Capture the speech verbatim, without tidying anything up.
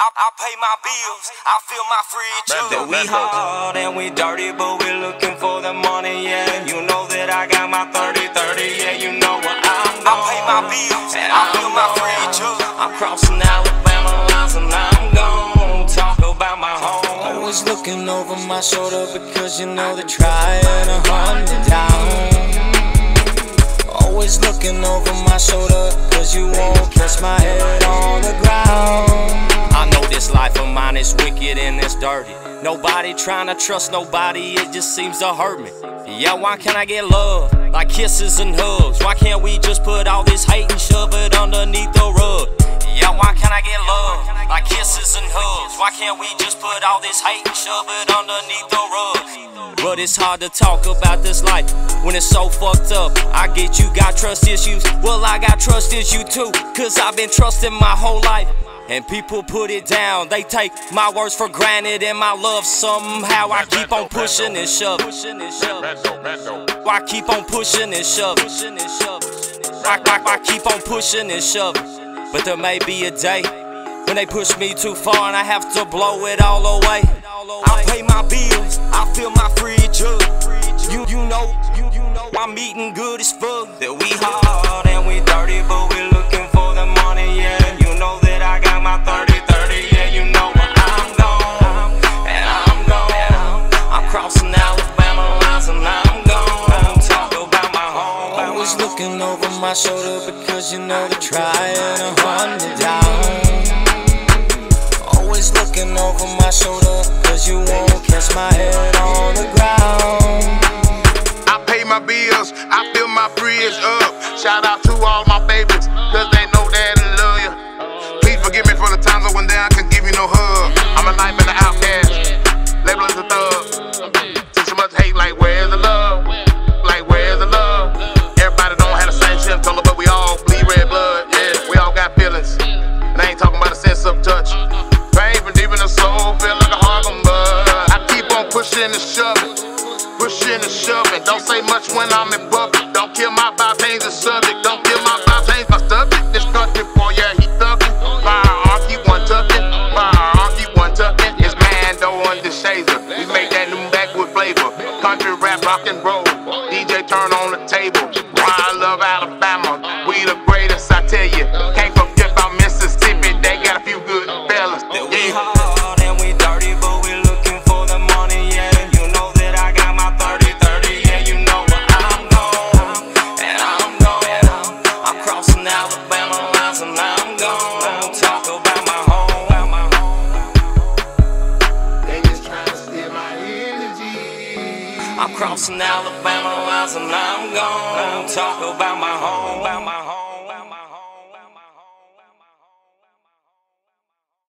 I, I pay my bills, I feel my free too. We hard and we dirty, but we looking for the money, yeah. You know that I got my thirty thirty, yeah, you know what I'm on. I pay my bills, and I feel my free too. I'm crossing Alabama lines and I'm gone. Talk about my home. Always looking over my shoulder because you know they're trying to hunt me down. Always looking over my shoulder because you won't press my head on the ground. This life of mine is wicked and it's dirty. Nobody trying to trust nobody, it just seems to hurt me. Yeah, why can't I get love? Like kisses and hugs. Why can't we just put all this hate and shove it underneath the rug? Yeah, why can't I get love? Like kisses and hugs. Why can't we just put all this hate and shove it underneath the rug? But it's hard to talk about this life when it's so fucked up. I get you got trust issues. Well, I got trust issue too, cause I've been trusting my whole life. And people put it down, they take my words for granted and my love. Somehow I keep on pushing and shoving. I keep on pushing and shoving. I, I, I keep on pushing and shoving. But there may be a day when they push me too far and I have to blow it all away. I pay my bills, I feel my free jug. You, you know, you, you know I'm eating good as fuck. That we hard and we dirty, but we looking for the money, yeah. thirty thirty, yeah, you know where I'm gone. And I'm gone. I'm crossing Alabama lines and I'm gone. Talk about my home. Always looking over my shoulder because you know they're trying to hunt me down. Always looking over my shoulder because you won't catch my head on the ground. I pay my bills, I fill my fridge up. Shout out to all my babies, cause they know that I love you. Forgive me for the times I went down, couldn't give you no hug. I'm a life in the outcast, label as a thug. Too so much hate, like where's the love? Like where's the love? Everybody don't have the same skin color, but we all bleed red blood. Yeah, we all got feelings, and I ain't talking about a sense of touch. Pain from deep in the soul, feel like a heart on blood. I keep on pushing and shoving, pushing and shoving. Don't say much when I'm in public. Don't kill my vibe, change the subject. Don't kill my vibe, change my subject. This country boy, yeah, he thugging. We make that new backwood flavor. Country rap, rock and roll. D J turn on the table. Why I love Alabama. We the greatest, I tell you. Can't forget about Mississippi. They got a few good fellas. We hard and we dirty, but we looking for the money, yeah. You know that I got my thirty thirty, yeah. You know where I'm gone. And I'm gone. I'm crossing Alabama lines and I'm gone. Talk about my home. I'm crossing Alabama lines and I'm gone. Talk about my home, about my home.